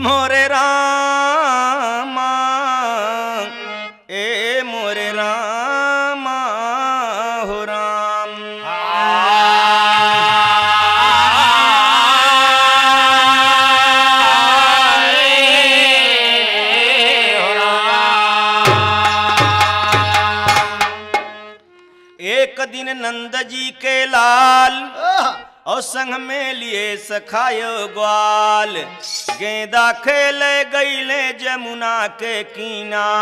मोरे रामा ए मोरे रामा हो राम। एक दिन नंद जी के लाल और संग में लिए सखायो ग्वाल, गेंदा खेले गईले जमुना के किनार।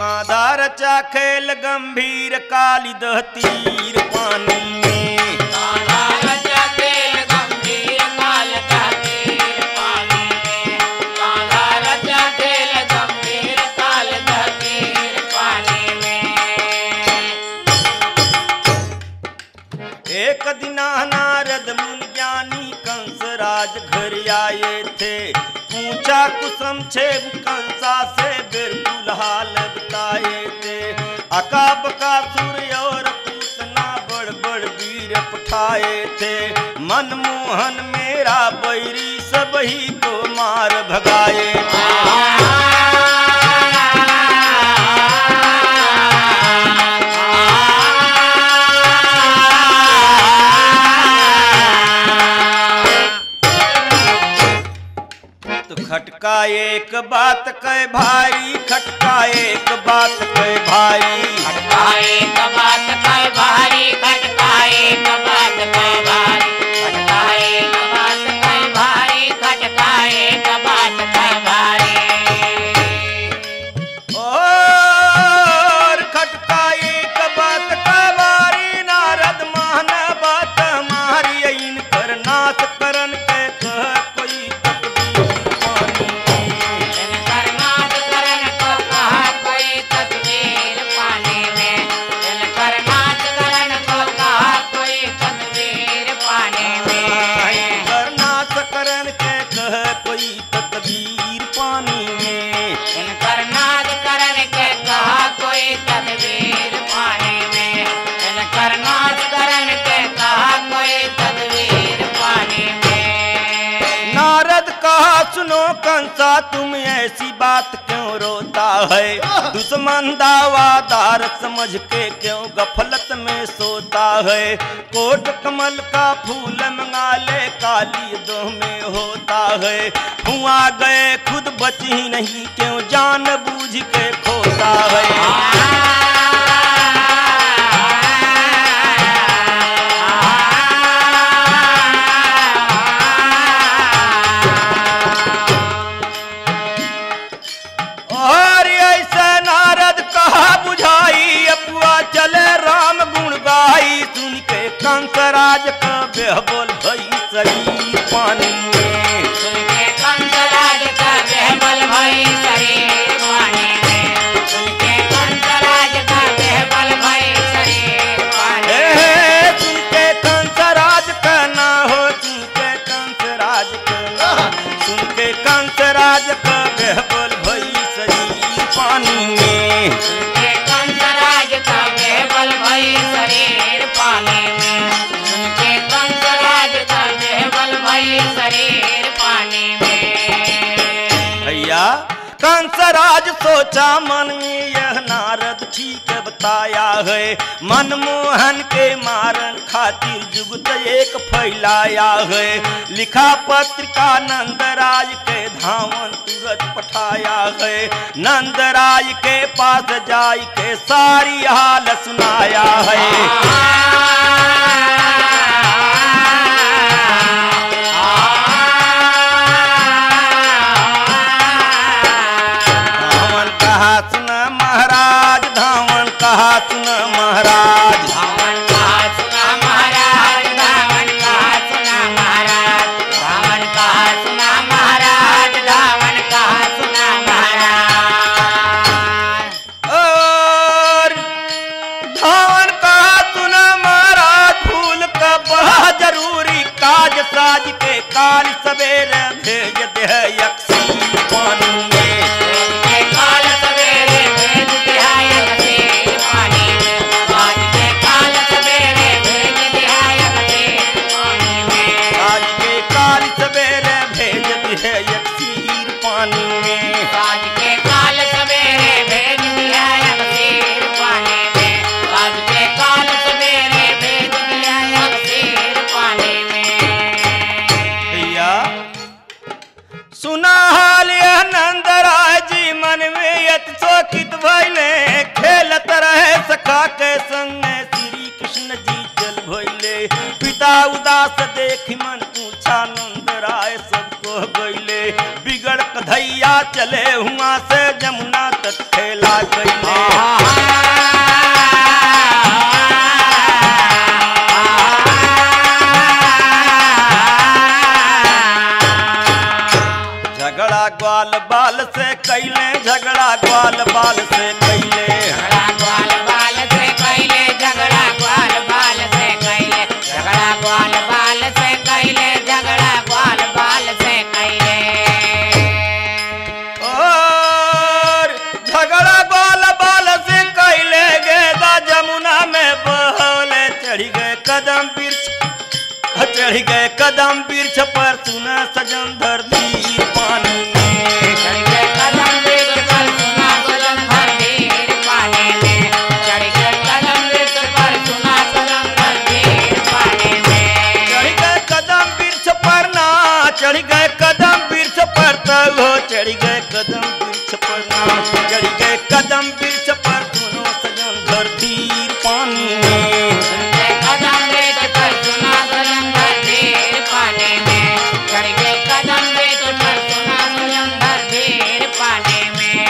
कांधार चा खेल गंभीर काली दहतीर पानी में, दिना नारद मुनि ज्ञानी कंस राज घर आए थे, पूछा कुसम छेद कंसा से बिल्कुल हाल बताए थे। अकाब का सूर्य और पूतना बड़ बड़ वीर पठाए थे, मनमोहन मेरा बैरी सब ही को मार भगाए थे। खटका एक बात कह भाई, खटका एक बात कह भाई, खटका एक बात कह भाई, खटका एक बात कह भाई, खटका एक बात कह भाई, खटका एक बात कह भाई। और खटका एक बात कह भाई, नारद माना बात हमारी इन पर नाश करन के कह कंसा तुम ऐसी बात क्यों रोता है, दुश्मन दावादार समझ के क्यों गफलत में सोता है। कोट कमल का फूल मंगा ले काली दोह में होता है, हुआ गए खुद बची नहीं क्यों जान बूझ के खोता है। कंसराज का बेहबल भई शरीर पानी में, सुन के कंसराज का बेहबल भई शरीर पानी में, सुन के कंसराज का बेहबल भई शरीर पानी में, सुन के कंसराज का ना हो, सुन के कंसराज का ना, सुन के कंसराज का बेहबल भई शरीर पानी में, सुन के कंसराज का बेहबल भई शरीर पानी में। भैया कंसराज सोचा मन में यह नारद ठीक बताया है, मनमोहन के मारन खातिर जुगत एक फैलाया है। लिखा पत्रिका नंदराज के धावन तुरंत पठाया है, नंदराज के पास जाई के सारी हाल सुनाया है। काल सवेरे भेज दे यक्षी पानी में, काल सवेरे भेज दे देखी मन ऊंचा नंदराय सबको गईले बिगड़ कधैया चले हुआ से जमुना तक फैला गईले। ग्वाल बाल से कैले झगड़ा ग्वाल बाल से कैले झगड़ा ग्वाल बाल से कैले झगड़ा ग्वाल बाल से कैले झगड़ा ग्वाल बाल से कैले झगड़ा ग्वाल बाल से कैले और झगड़ा ग्वाल बाल से कैले गेदा जमुना में बहले चढ़ी गए कदम वृक्ष चढ़ी गए कदम वृक्ष पर सुना सजन धरती पानी चढ़ गए कदम वृक्ष पर चढ़ गए कदम वृक्ष पर दोनों सजन धरती पानी में कदम वृक्ष पर दोनों सजन धरती पानी में चढ़ गए कदम वृक्ष पर दोनों सजन धरती पानी में।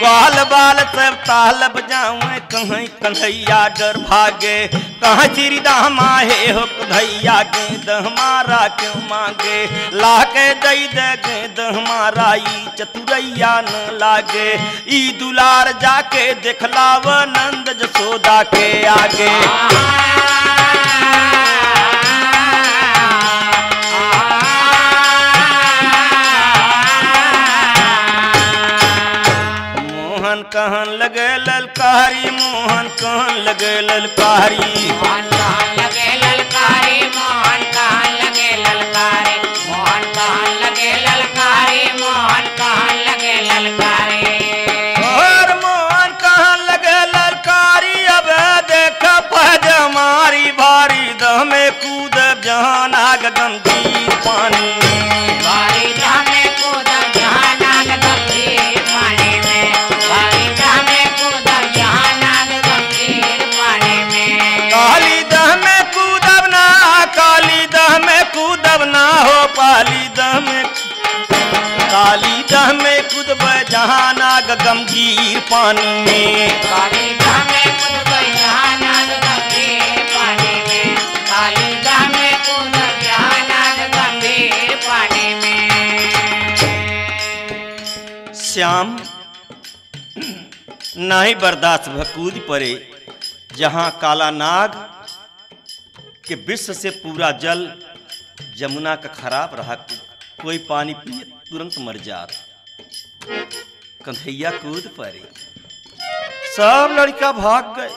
ग्वाल बाल सब ताल बजावे कहीं कन्हैया डर भागे कहाँ श्री दामा हे हो कन्हैया के दहमारा क्यों मांगे लाके दई दे के दहमारा ई चतुरैया न लागे ई दुलार जाके देखलाव नंद जसोदा के आगे। कहन लगे ललकारी मोहन कहन लगे ललकारी मोहन कहन लगे ललकारी मोहन कहन लगे ललकारी मोहन कहन लगे ललकारी मोहन कहन लगे ललकारी और मोहन कहन लगे ललकारी। अब देख पद मारी भारी दह में कूद जहान आग गंदी पानी काली दह में कूदब जहाँ नाग गमगीर पानी में काली दह में कूदब जहाँ नाग गमगीर पानी में काली दह में कूदब जहाँ नाग गमगीर पानी में। श्याम नाही बर्दाश्त भ कूद पड़े जहाँ काला नाग के विष से पूरा जल जमुना का खराब रहा कोई पानी पिए तुरंत मर जात। कन्हैया कूद पड़े सब लड़का भाग गए।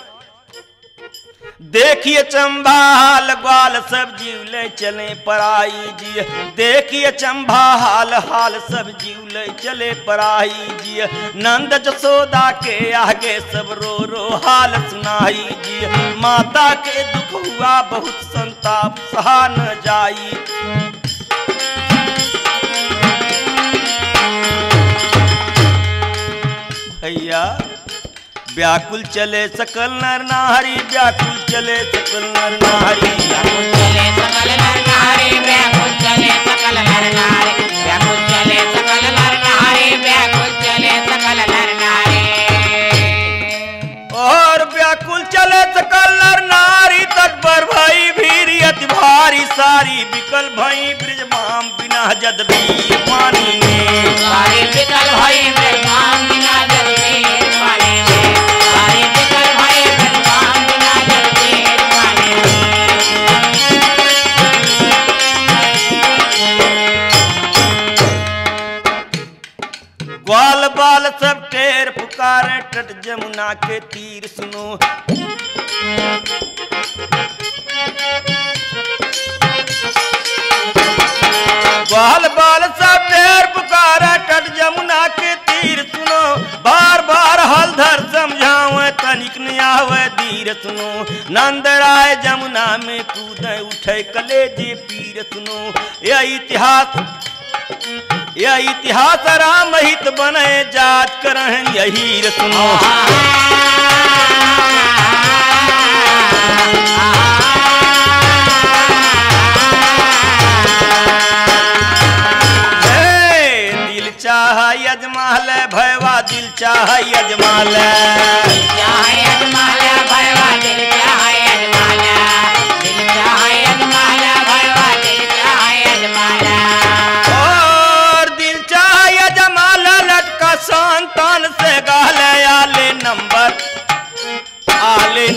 देखिए चंभाल ग्वाल सब जीवले चले पराई जी देखिए चंभाल हाल सब जीवले चले पराई जी नंद जसोदा के आगे सब रो रो हाल सुनाई जी माता के दुख हुआ बहुत संताप सहा न जाई। भैया व्याकुल चले सकल नर नारी व्याकुल चले सकल नर नारी व्याकुल चले सकल नर नारी व्याकुल चले सकल नर नारी व्याकुल चले सकल नर नारी व्याकुल चले सकल नर नारी और व्याकुल चले सकल नर नारी तत्पर भई भीरी अति भारी सारी बिकल भई ब्रजमाम बिना जदबी पानी में सारी बिकल भई ब्रजमाम बिना ग्वाल बाल सब टेर पुकारे तट जमुना के तीर सुनो ग्वाल बाल सब टेर पुकारे तट जमुना के तीर सुनो बार बार हल धर समझावे तनिक न आवे धीर सुनो नंदराय जमुना में कूदे उठे कलेजे पीर सुनो यह इतिहास राम हित बने जात करहन यही रसनो। चाहे अजमाला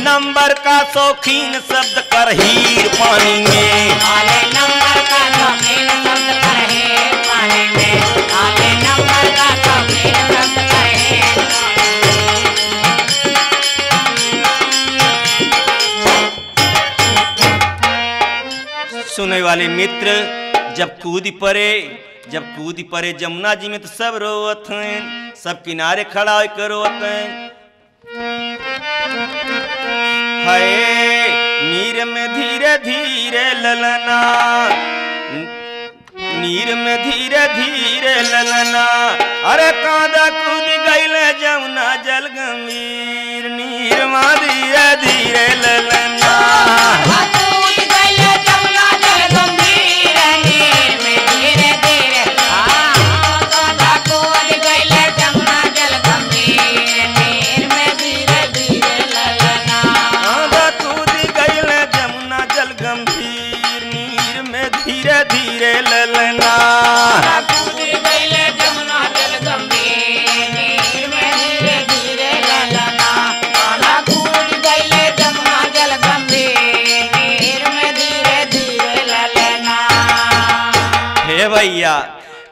नंबर का शौकीन शब्द कर हीर पानी में आले नंबर का शौकीन शब्द कर हीर पानी में आले नंबर का शौकीन शब्द कर हीर पानी में। सुनने वाले मित्र जब कूद पड़े जमुना जी में तो सब रोवत हैं, सब किनारे खड़ा होकर रोवत हैं। हाय नीर में धीरे धीरे ललना अरे कांदा कूद गईल जमुना जल गंभीर नीर में धीरे धीरे ललना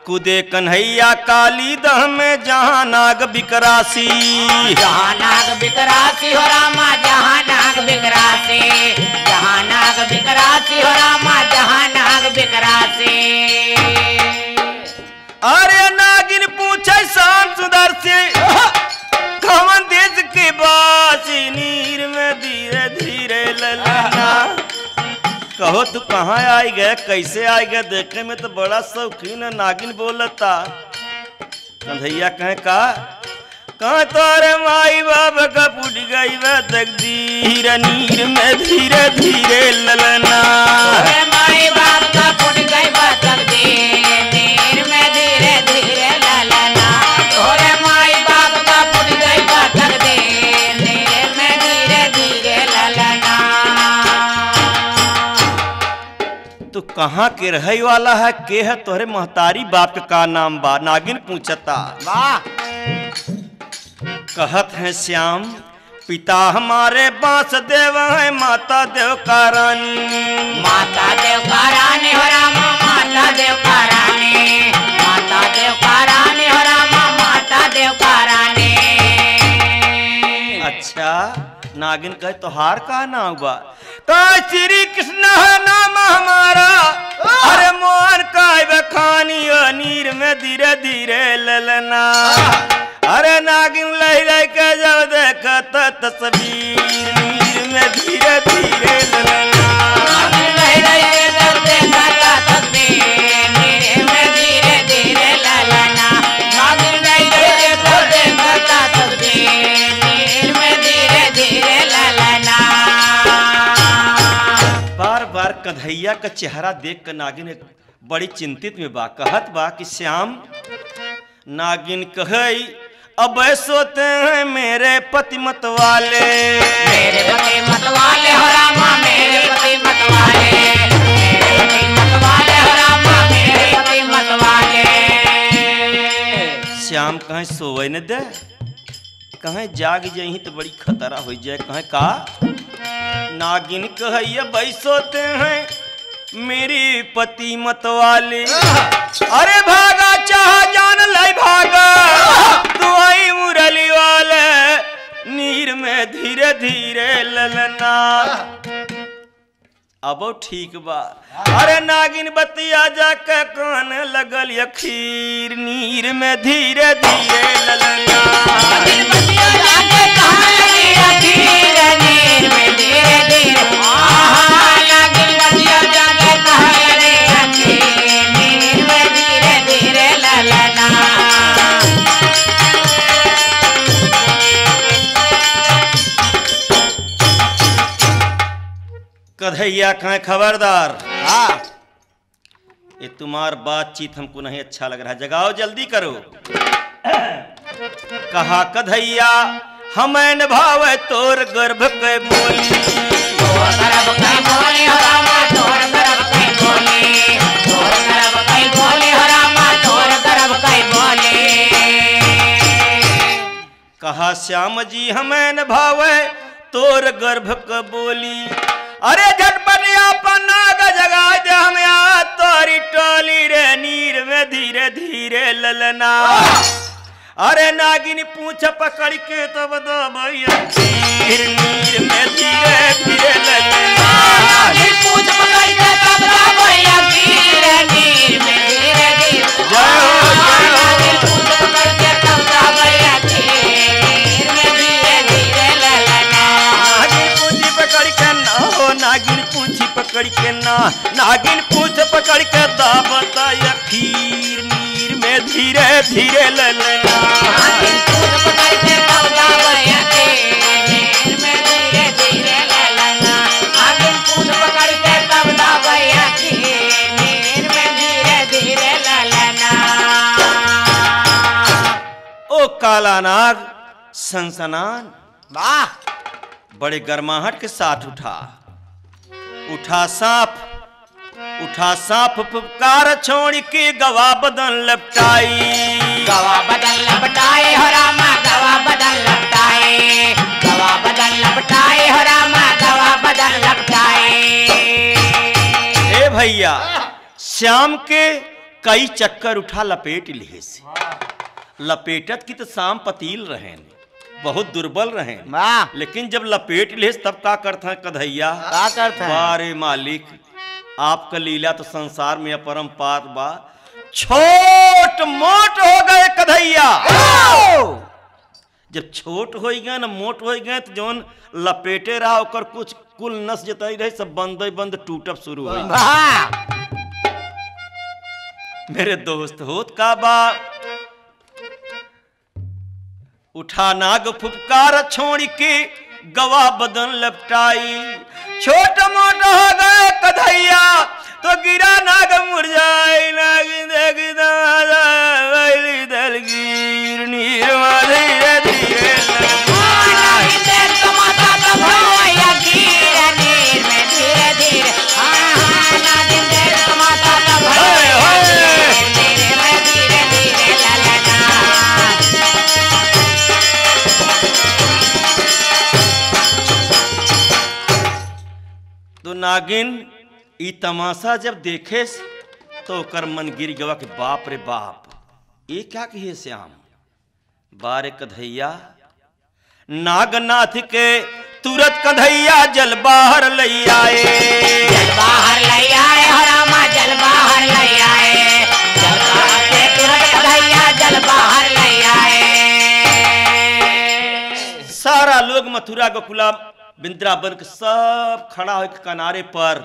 कूदे कन्हैया काली दह में जहाँ नाग बिकरासी हो रामा जहाँ नाग बिकरासी। अरे नागिन पूछे शाम सुंदर से कौन देश के बासी नीर में धीरे धीरे ललना। कहो तू कहाँ आई गए कैसे आई गए देखने में तो बड़ा शौकीन है। नागिन बोलता कन्हैया कहे कहाँ तारे माई बाबा का पुट गई वह जगदीर नीर में धीरे धीरे ललना माई बाबा का पुट गई वह जगदीर नीर में धीरे धीरे ललना माई बाबा का पुट गई वह जगदीर नीर में धीरे धीरे ललना। तू कहाँ के रहे वाला है के है तोहरे महतारी बाप का नाम बा नागिन पूछता कहत है श्याम पिता हमारे बास देव है माता देव का रानी हो रामा माता देव का रानी। अच्छा नागिन कहे तोहार का नाम बा श्री कृष्ण नाम हमारा अरे मोहन का बखानी नीर में धीरे धीरे ललना अरे नागिन लही लही के जब देखत तस्वीर नीर में धीरे धीरे कन्हैया का चेहरा देख कर नागिन बड़ी चिंतित में बा कहत बा कि श्याम नागिन कहे अब सोते हैं मेरे पति मत वाले हो रामा मेरे पति मत वाले। श्याम कहे सोए न दे कहे जाग जाही तो बड़ी खतरा हो जाए कहे का नागिन कहिया बैसोते हैं मेरी पति मत वाली अरे भागा चाह जान लाई भागा तू आई मुरली वाले नीर में धीरे धीरे ललना अब ठीक बा अरे नागिन बतिया जाके कान लगल यखीर नीर में धीरे धीरे ललना कन्हैया कहे खबरदार ये तुम्हार बातचीत हमको नहीं अच्छा लग रहा है जगाओ जल्दी करो कहा कधैया हमैन भावे तोर गर्भ के बोली। कहा श्याम जी हमैन भावे तोर गर्भ के बोली। अरे झटपट अपन नाग जगा दे हम्या तोरी टोली रे नीर में धीरे धीरे ललना। अरे नागिन पूछ पकड़ के तब दो भैया नीर में धीरे धीरे ललना। नागिन पूछ पकड़ के तब दो भैया नीर में धीरे धीरे ललना। नागिन पूछ पकड़ के ना नागिन पूछ पकड़ के दाबता या खीर नीर में धीरे धीरे ललना। नागिन पूछ पकड़ के दाबता या खीर में धीरे धीरे ललना। नागिन पूछ पकड़ के दाबता या खीर में धीरे धीरे ललना। ओ काला नाग सनसनान वाह बड़े गर्माहट के साथ उठा। उठा सांप पुकार छोड़ के गवा बदन लपटाई। गवा बदन लपटाई हो रामा गवा बदन लपटाई। गवा बदन लपटाई हो रामा गवा बदन लपटाई। हे भैया श्याम के कई चक्कर उठा लपेट लिए से। लपेटत की तो शाम पतील रहे बहुत दुर्बल रहे लेकिन जब लपेट ले तब का करता है कधैया का करता है। बारे मालिक आपका लीला तो संसार में अपरंपार बा। छोट मोट हो गए कधैया। जब छोट हो गए ना मोट हो गए तो जौन लपेटे रहा और कुछ कुल नस जताई रही सब बंद बंद टूटब शुरू हो। मेरे दोस्त होत का बा उठा नाग फुपकार छोड़ के गवा बदन लपटाई। छोट मोट हो गए कधैया तो गिरा नाग मुरझाई। नागिन दलगीर नीर धीरे धीरे नागिन ई तमाशा जब देखे तो कर मन गिर गवा के बाप रे बाप ये क्या कहिए श्याम। बारे कधैया नागनाथ के तुरत कधैया जल बाहर लई आए। जल बाहर लई आए हो रामा जल बाहर लई आए। जल बाहर के तुरत कधैया जल बाहर लई आए। सारा लोग मथुरा गोकुला बिंद्रावन के सब खड़ा हो किनारे पर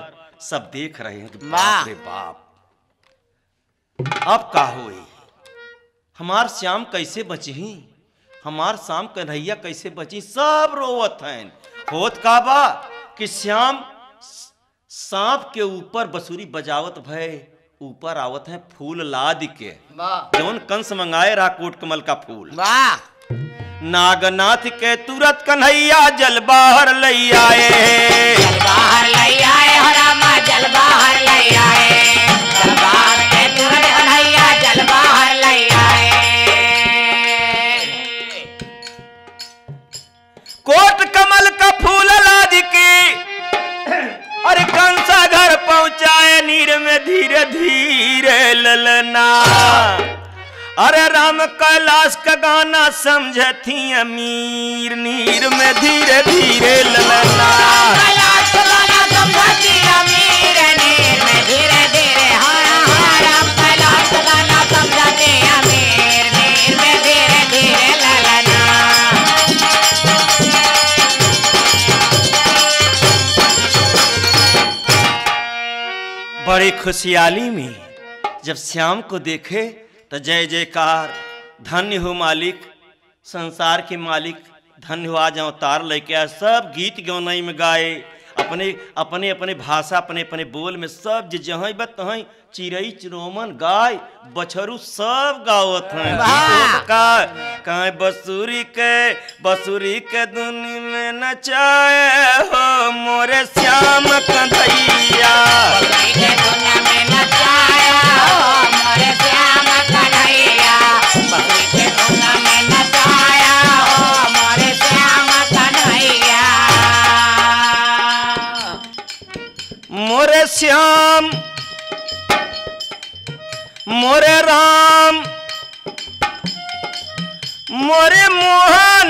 सब देख रहे हैं कि बाप रे बाप अब का होई। हमार श्याम कैसे बची हमार श्याम कन्हैया कैसे बची। सब रोवत हैं। होत का बा कि श्याम सांप के ऊपर बसुरी बजावत भय ऊपर आवत है फूल लाद के जौन कंस मंगाए रहा कोट कमल का फूल। नागनाथ के तुरत कन्हैया जल बाहर लई आए। जल बाहर लई आए हो रामा जल बाहर लई आए। जल बाहर के तुरत कन्हैया जल बाहर लई आए। कोट कमल का फूल लाद के अरे कंसा घर पहुंचाए नीर में धीरे धीरे ललना। अरे राम कैलाश का गाना समझे थी अमीर नीर में धीरे धीरे ललना। कैलाश का गाना समझे थी अमीर नीर में धीरे धीरे हाँ राम कैलाश का गाना समझे थी अमीर नीर में धीरे धीरे ललना। बड़ी खुशहाली में जब श्याम को देखे तो जय जयकार धन्य हो मालिक संसार के मालिक धन्य हो। आज अवतार लेके आए सब गीत गौनाई में गाए। अब अपने अपने अपने भाषा अपने अपने बोल में सब जहाँ बा तहीं चिड़ई चिरोमन गाय बछरू सब गावत हैं। काहे बसुरी के दुनिया में नचाए हो मोरे श्याम कन्हैया, मोरे श्याम मोरे राम मोरे मोहन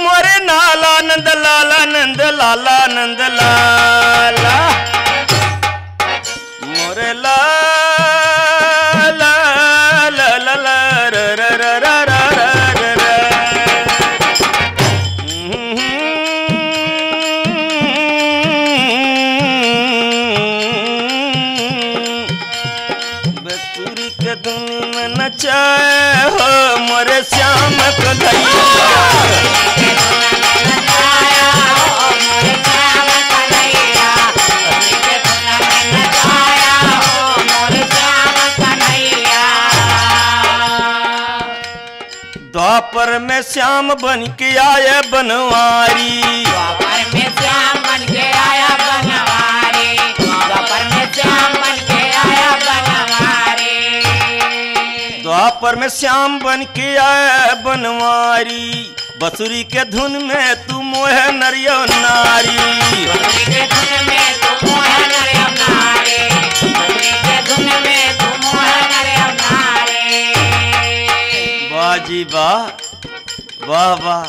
मोरे नालानंद लालानंद लालानंद लाला मोरे लाला लाला नचाए हो मोरे श्याम कन्हैया। द्वापर में श्याम बन के आया बनवारी, द्वापर में श्याम बन के आया बनवारी, द्वापर में श्याम बन के आया बनवारी, द्वापर में श्याम बन के आया बनवारी। बसुरी के धुन में तू मोहे नरियो नारी, बसुरी के धुन में तू मोहे नरियो नारी, बसुरी के धुन में तू मोहे नरियो नारी। बाजी वाह वाह वाह,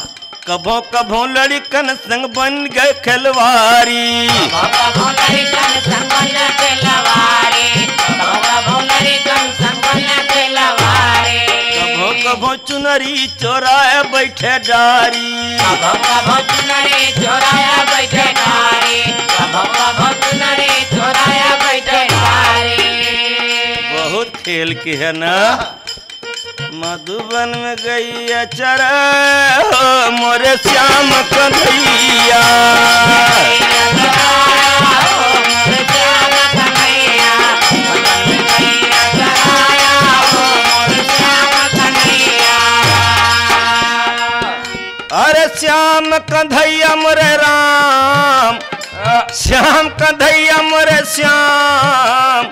कभों कभों लड़िकन संग बन गए खिलवारी, कभों लड़िकन संग बन गए खिलवारी, कभों लड़िकन संग बन गए खिलवारी। कभों कभों चुनरी चोराए बैठे डारी, कभों कभों चुनरी चोराए बैठे डारी, कभों कभों चुनरी चोराए बैठे डारी। बहुत खेल की है ना। मधुबन में गई चरा हो मोरे श्याम कन्हैया, अरे श्याम कन्हैया मोरे राम, श्याम कन्हैया मोरे श्याम।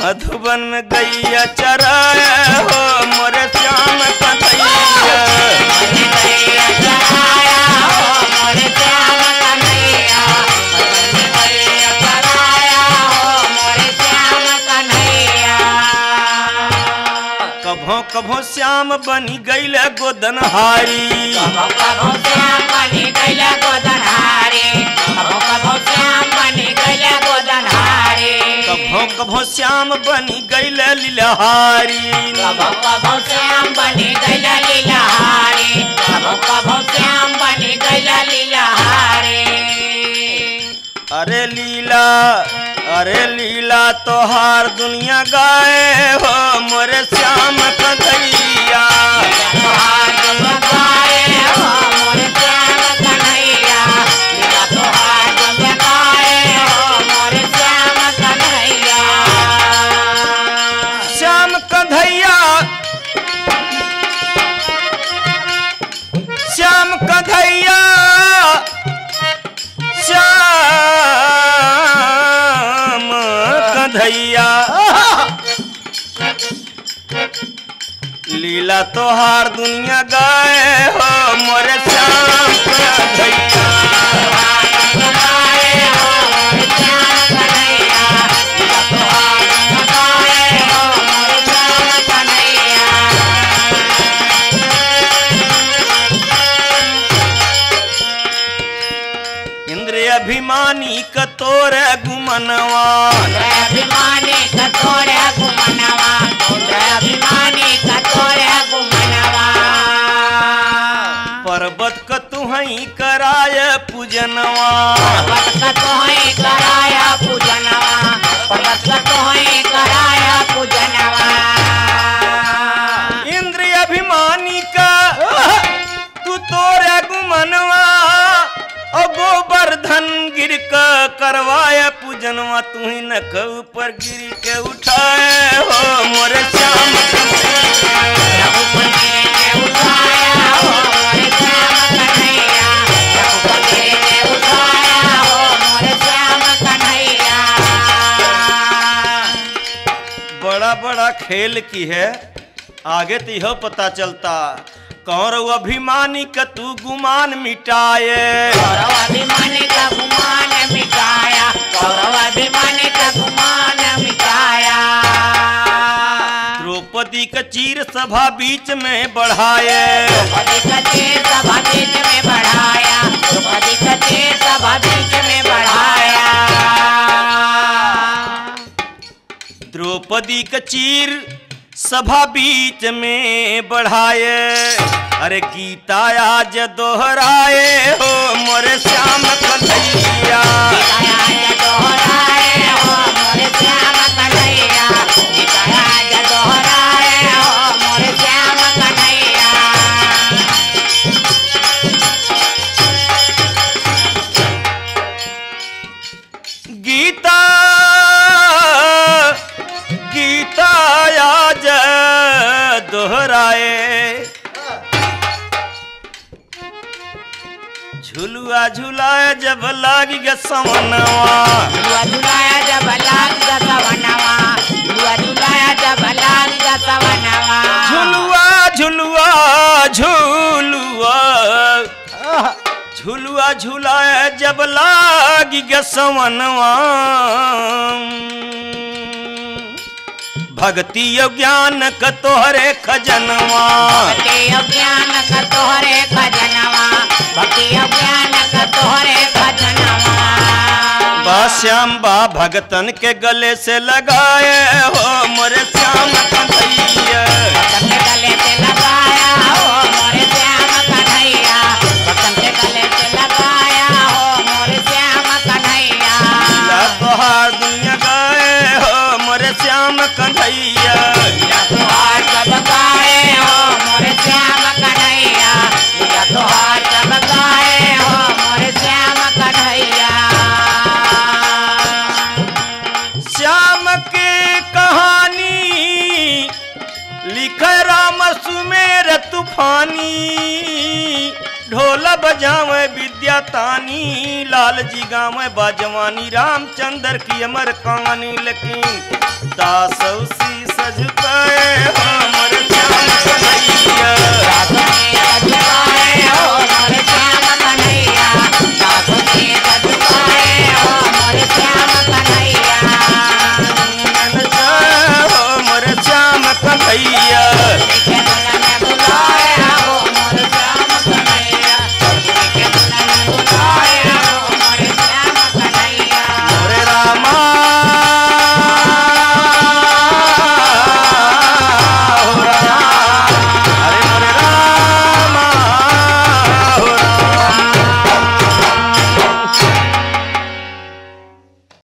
मधुबन में गैया चराए हो मोरे श्याम कन्हैया, गैया चराया हो मोरे श्याम कन्हैया, गैया चराया हो मोरे श्याम कन्हैया। कभों कभों श्याम बनी गैला गोदनहारी, कभों कभों श्याम बनी गैला गोदनहारी, कभों कभों श्याम बनी गैला गोदनहारी। कभों कभों श्याम बनी गैला लीलाहारी, कभों कभों श्याम बनी गैला लीलाहारी, कभों कभों श्याम बनी गैला लीलाहारी। अरे लीला तोहार दुनिया गाए हो मोरे श्याम कन्हैया, तोहार दुनिया गाए हो मोरे श्याम कन्हैया, लीला तोहार दुनिया गाए हो मोरे श्याम कन्हैया। श्याम कन्हैया, श्याम कन्हैया, श्याम कन्हैया। लीला तोहार दुनिया गाए हो मोरे श्याम कन्हैया। अभिमानी कतोरे गुमनवा, अभिमानी कतोरे गुमनवा, अभिमानी कतोरे गुमनवा। पर्वत क तुहई कराय पूजनवा, पर्वत क तुहई कराय पूजनवा, पर्वत क तुहई कराय पूजनवा। इंद्र अभिमानी का तू तोरे गुमनवा, गोवर्धन गिर का जनवा तू ही नख ऊपर गिरी के उठाए हो मोरे श्याम कन्हैया ऊपर गिरी के उठाया हो मोरे श्याम कन्हैया ऊपर गिरी के उठाया हो मोरे श्याम कन्हैया। बड़ा बड़ा खेल की है आगे तो यह पता चलता कौर अभिमानी का तू गुमान मिटाए कौरव अभिमानी का गुमान मिटाया कौरव अभिमानी का गुमान मिटाया। द्रौपदी का चीर सभा बीच में बढ़ाए द्रौपदी का चीर सभा बीच में बढ़ाया द्रौपदी का चीर सभा बीच में बढ़ाया। द्रौपदी का चीर सभा बीच में बढ़ाए अरे गीता आज दोहराए हो मोरे श्याम कन्हैया दोहराए हो मोरे श्याम कन्हैया दोहराए हो मोरे श्याम कन्हैया। गीता गीता आज दोहराए झुलुआ झुलाया जब लाग ग सवनवा झुलुआ झुलाया जब लाग ग सवनवा झुलुआ झुलाया जब लाग ग सवनवा झुलुआ झुलुआ झुलुआ झुलुआ झुलाया जब लाग ग सवनवा। भक्ति ज्ञान का तोहरे खजनवा भक्ति ज्ञान का तोहरे खजनवा भक्ति ज्ञान का तोहरे खजनवा। बा श्याम बा भगतन के गले से लगाए हो मोरे श्याम कन्हैया भगतन के गले से लगाया हो मोरे श्याम कन्हैया भगतन के गले से लगाया हो मोरे श्याम कन्हैया। तोहार दुनिया गाए हो मोरे श्याम कन्हैया तोहार सब गाए हो मोरे श्याम कन्हैया तोहार सब गाए हो मोरे श्याम कन्हैया। श्याम के कहानी लिख राम सुमेर तूफानी ढोल बजावे विद्या तानी लाल जी गावे बाजवानी रामचंद्र की अमर कहानी लेकिन दासौसी सजताए हो मोरे श्याम